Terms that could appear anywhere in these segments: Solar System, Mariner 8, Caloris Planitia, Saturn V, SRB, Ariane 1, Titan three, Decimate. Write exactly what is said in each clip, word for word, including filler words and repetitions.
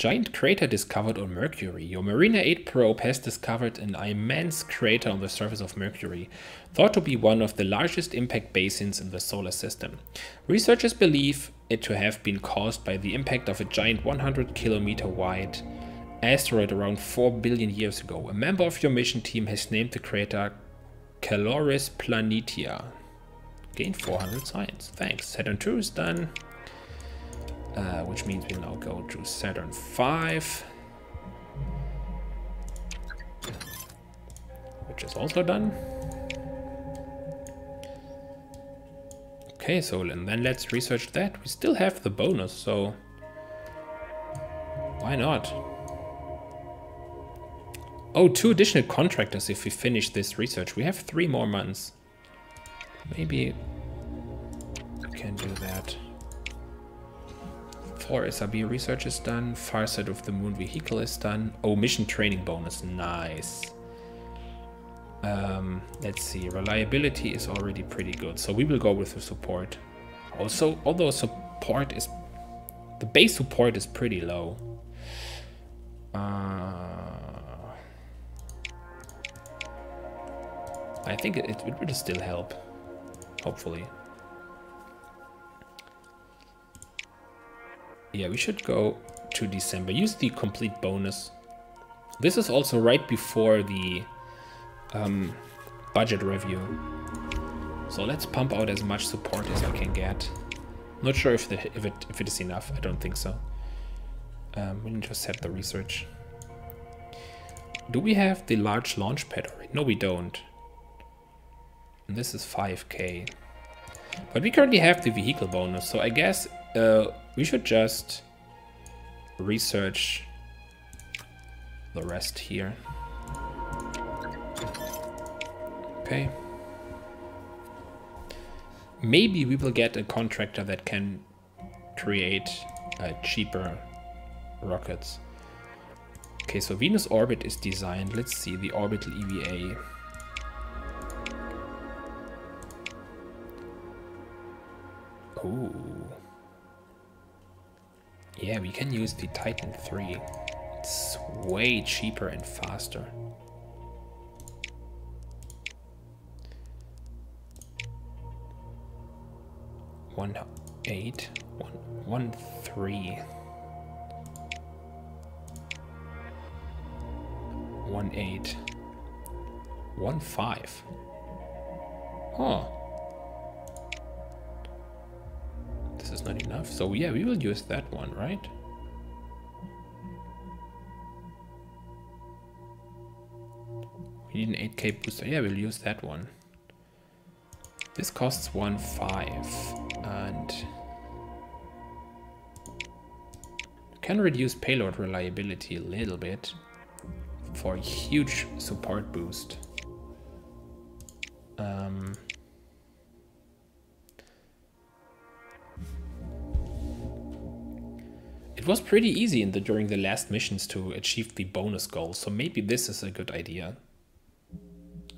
giant crater discovered on Mercury. Your Mariner eight probe has discovered an immense crater on the surface of Mercury, thought to be one of the largest impact basins in the solar system. Researchers believe it to have been caused by the impact of a giant one hundred kilometer wide asteroid around four billion years ago. A member of your mission team has named the crater Caloris Planitia. Gain four hundred science. Thanks. Saturn two is done. Uh, which means we now go to Saturn five, which is also done. Okay, so and then let's research that. We still have the bonus, so why not? Oh, two additional contractors if we finish this research. We have three more months. Maybe we can do that. Or S R B research is done, far side of the moon vehicle is done. Oh, mission training bonus, nice. Um, let's see, reliability is already pretty good, so we will go with the support. Also, although support is, the base support is pretty low. Uh, I think it, it would still help, hopefully. Yeah, we should go to December. Use the complete bonus. This is also right before the um, budget review. So let's pump out as much support as I can get. Not sure if, the, if, it, if it is enough. I don't think so. Um, we need to set the research. Do we have the large launch pad already? No, we don't. And this is five K. But we currently have the vehicle bonus, so I guess... Uh, we should just research the rest here. Okay. Maybe we will get a contractor that can create uh, cheaper rockets. Okay, so Venus orbit is designed. Let's see the orbital E V A. Ooh. Yeah, we can use the Titan three. It's way cheaper and faster. One eight, one one three, one eight, one five. Huh. Is not enough, so yeah, we will use that one, right? We need an eight K booster. Yeah, we'll use that one. This costs one five, and can reduce payload reliability a little bit for a huge support boost. Um. It was pretty easy in the, during the last missions to achieve the bonus goal, so maybe this is a good idea.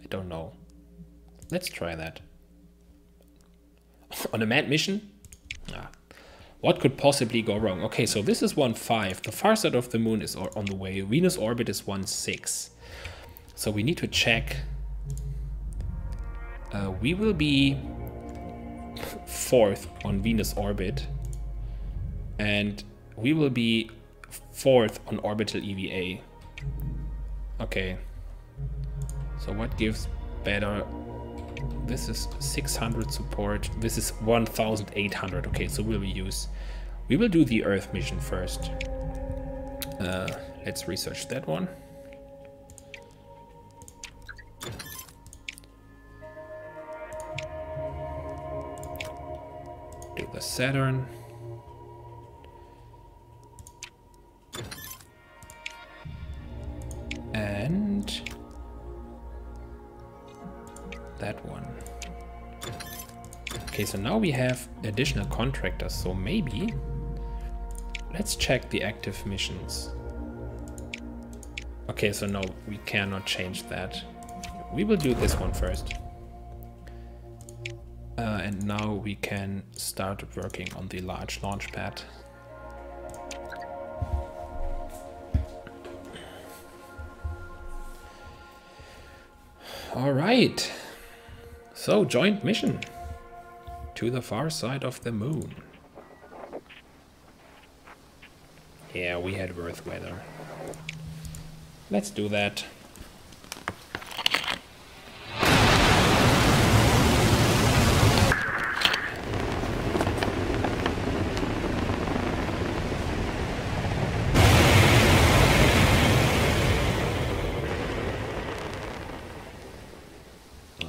I don't know. Let's try that. On a manned mission? Ah. What could possibly go wrong? Okay, so this is one five. The far side of the moon is on the way. Venus orbit is one six. So we need to check. Uh, we will be fourth on Venus orbit. And... we will be fourth on orbital E V A. Okay. So what gives better? This is six hundred support. This is one thousand eight hundred. Okay, so we'll use. We will do the Earth mission first. Uh, let's research that one. Do the Saturn. And that one. Okay, so now we have additional contractors, so maybe let's check the active missions. Okay, so no, we cannot change that. We will do this one first. Uh, and now we can start working on the large launch pad. All right. So, joint mission to the far side of the moon. Yeah, we had Earth weather. Let's do that.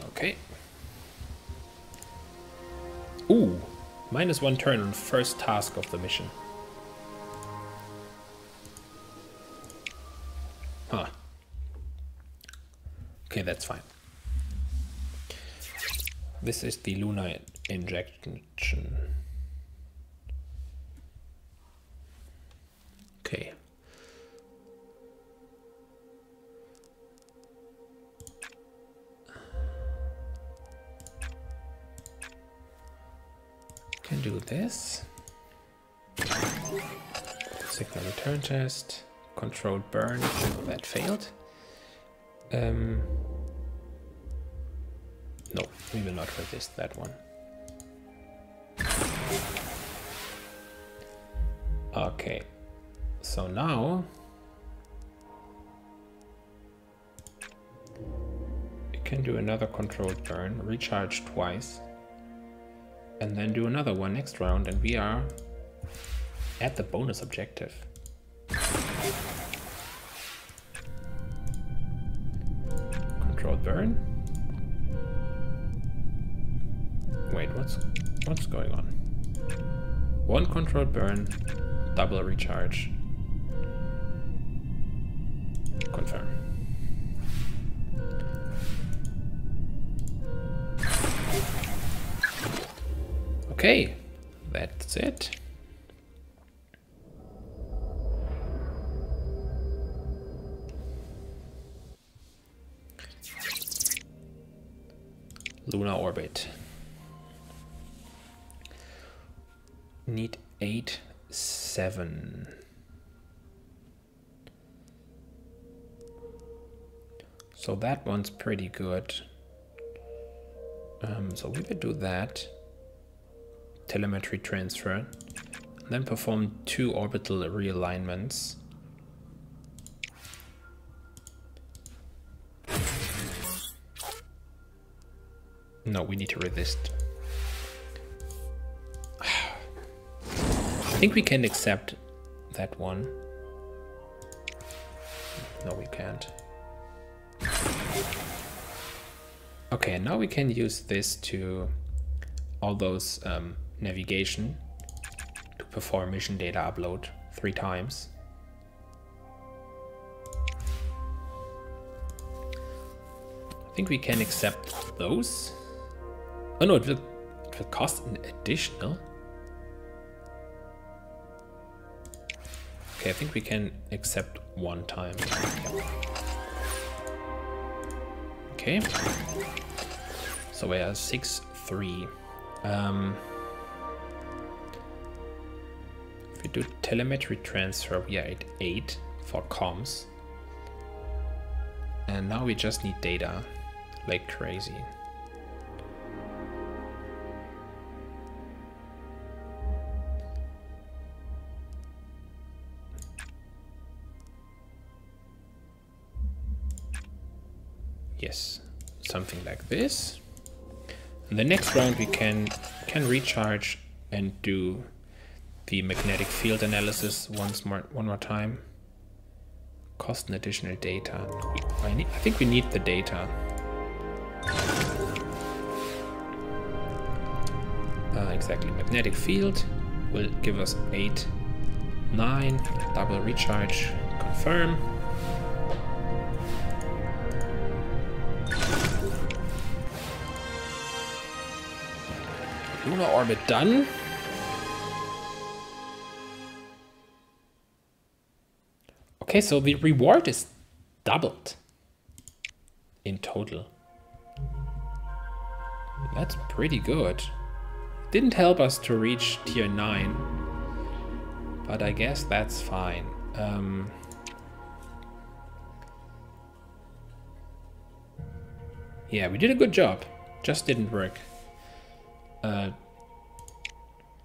Okay. Ooh, minus one turn on first task of the mission. Huh. Okay, that's fine. This is the lunar injection. Okay. Can do this. Signal return test. Controlled burn. That failed. Um, no, we will not resist that one. Okay. So now we can do another controlled burn. Recharge twice. And then do another one next round, and we are at the bonus objective. Controlled burn. Wait, what's what's going on? One controlled burn, double recharge. Confirm. Okay, that's it. Lunar orbit. Need eight, seven. So that one's pretty good. Um, so we could do that. Telemetry transfer, then perform two orbital realignments. No, we need to resist. I think we can accept that one. No, we can't. Okay, now we can use this to all those um, navigation to perform mission data upload three times. I think we can accept those. Oh no, it will, it will cost an additional. Okay, I think we can accept one time. Okay. So we are six, three. Um, if we do telemetry transfer, we are at eight for comms. And now we just need data like crazy. Yes, something like this. In the next round we can can recharge and do the magnetic field analysis once more one more time. Cost an additional data. I need, I think we need the data. Uh, exactly. Magnetic field will give us eight, nine, double recharge, confirm. Lunar orbit done. Okay, so the reward is doubled in total. That's pretty good. Didn't help us to reach tier nine, but I guess that's fine. Um, Yeah, we did a good job. Just didn't work. Uh,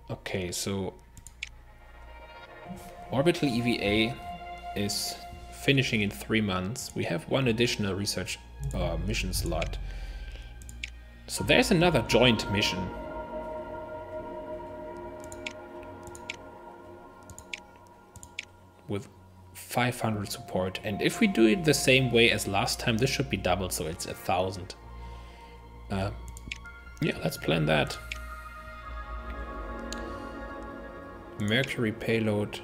okay, so orbital E V A is finishing in three months. We have one additional research uh, mission slot. So there's another joint mission. With five hundred support, and if we do it the same way as last time, this should be doubled, so it's a thousand. Uh, yeah, let's plan that. Mercury payload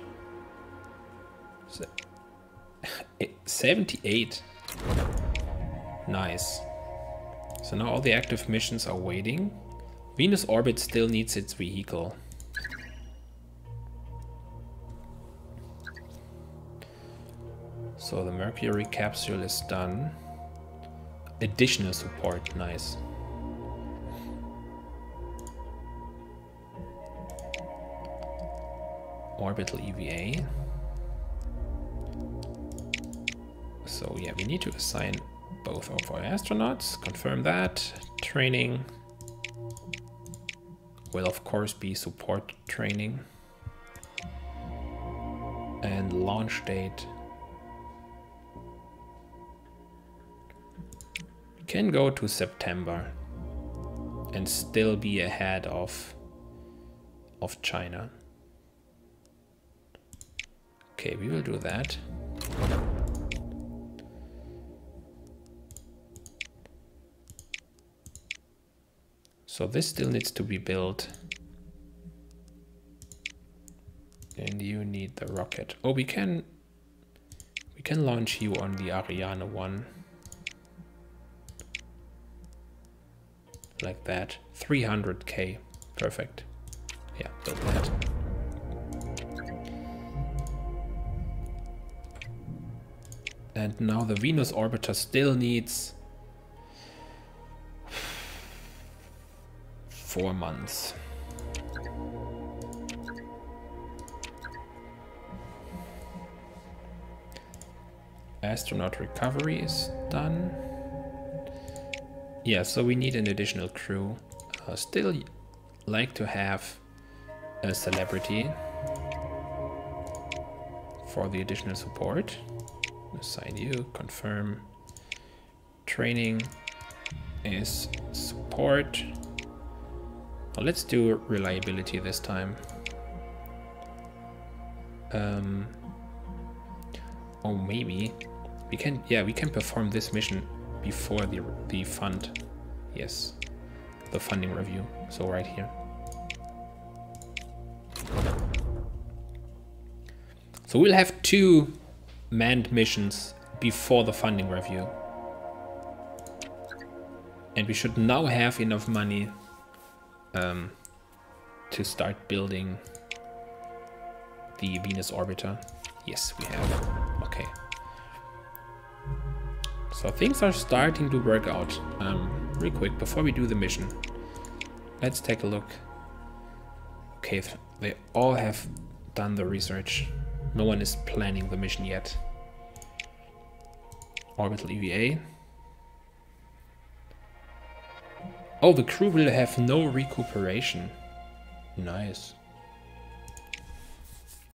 seventy-eight. Nice. So now all the active missions are waiting. Venus orbit still needs its vehicle. So the Mercury capsule is done. Additional support, nice. Orbital E V A. So yeah, we need to assign both of our astronauts, confirm that. Training will of course be support training. And launch date can go to September and still be ahead of of China. Okay, we will do that. So this still needs to be built. And you need the rocket. Oh, we can we can launch you on the Ariane one. Like that. three hundred K. Perfect. Yeah, build that. And now the Venus orbiter still needs four months. Astronaut recovery is done. Yeah, so we need an additional crew. I still like to have a celebrity for the additional support. Assign you, confirm. Training is support. Well, let's do reliability this time. Um, oh, maybe we can, yeah, we can perform this mission before the, the fund, yes, the funding review, so right here. So we'll have two manned missions before the funding review. And we should now have enough money um, to start building the Venus orbiter. Yes, we have, okay. So things are starting to work out. Um, real quick, before we do the mission, let's take a look. Okay, they all have done the research. No one is planning the mission yet. Orbital E V A. Oh, the crew will have no recuperation. Nice.